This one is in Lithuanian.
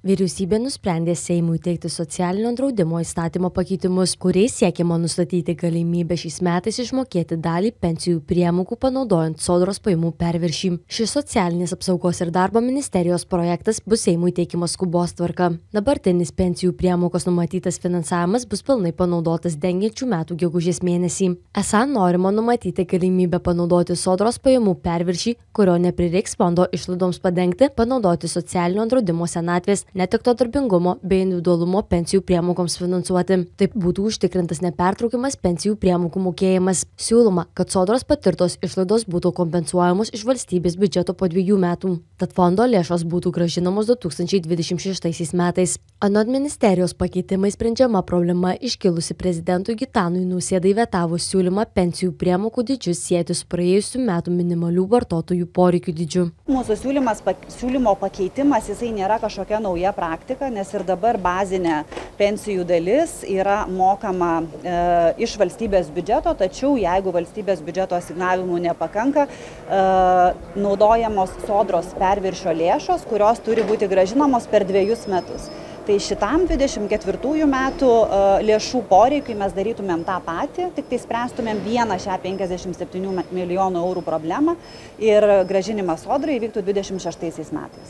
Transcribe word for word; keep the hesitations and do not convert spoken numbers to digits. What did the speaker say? Vyriausybė nusprendė Seimui teikti socialinio draudimo įstatymo pakeitimus, kuriais siekiama nustatyti galimybę šiais metais išmokėti dalį pensijų priemokų panaudojant Sodros pajamų perviršį. Šis Socialinės apsaugos ir darbo ministerijos projektas bus Seimui teikimas skubos tvarka. Dabartinis pensijų priemokos numatytas finansavimas bus pilnai panaudotas dengiančių metų gegužės mėnesį. Esą norima numatyti galimybę panaudoti Sodros pajamų perviršį, kurio neprireiks fondo išlaidoms padengti, panaudoti socialinio draudimo senatvės, netekto darbingumo bei individualumo pensijų priemokoms finansuoti. Taip būtų užtikrintas nepertraukiamas pensijų priemokų mokėjimas. Siūloma, kad Sodros patirtos išlaidos būtų kompensuojamos iš valstybės biudžeto po dviejų metų. Tad fondo lėšos būtų grąžinamos du tūkstančiai dvidešimt šeštaisiais metais. Anot ministerijos pakeitimai sprendžiama problema iškilusi prezidentui Gitanui Nausėdai vetavus siūlymą pensijų priemokų dydžius sieti su praėjusių metų minimalių vartotojų poreikių dydžiu. Mūsų siūlymas, siūlymo pakeitimas, jisai nėra kažkokia nauja praktika, nes ir dabar bazinė pensijų dalis yra mokama e, iš valstybės biudžeto, tačiau jeigu valstybės biudžeto asignavimų nepakanka, e, naudojamos Sodros perviršio lėšos, kurios turi būti gražinamos per dviejus metus. Tai šitam dvidešimt ketvirtųjų metų e, lėšų poreikiui mes darytumėm tą patį, tik tai spręstumėm vieną šią penkiasdešimt septynių milijonų eurų problemą ir gražinimas Sodrai įvyktų dvidešimt šeštaisiais metais.